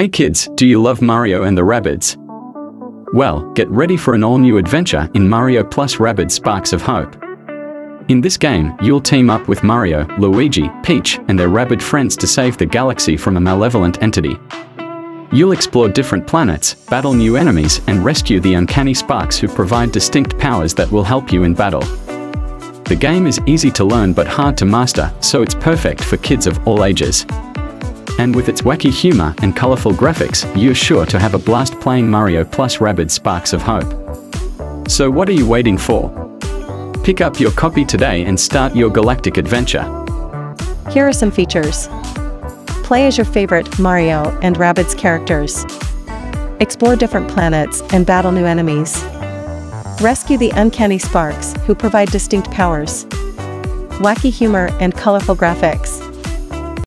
Hey kids, do you love Mario and the Rabbids? Well, get ready for an all-new adventure in Mario + Rabbids Sparks of Hope. In this game, you'll team up with Mario, Luigi, Peach, and their Rabbid friends to save the galaxy from a malevolent entity. You'll explore different planets, battle new enemies, and rescue the uncanny sparks who provide distinct powers that will help you in battle. The game is easy to learn but hard to master, so it's perfect for kids of all ages. And with its wacky humor and colorful graphics, you're sure to have a blast playing Mario + Rabbids Sparks of Hope. So what are you waiting for? Pick up your copy today and start your galactic adventure. Here are some features. Play as your favorite Mario and Rabbids characters. Explore different planets and battle new enemies. Rescue the uncanny sparks who provide distinct powers. Wacky humor and colorful graphics.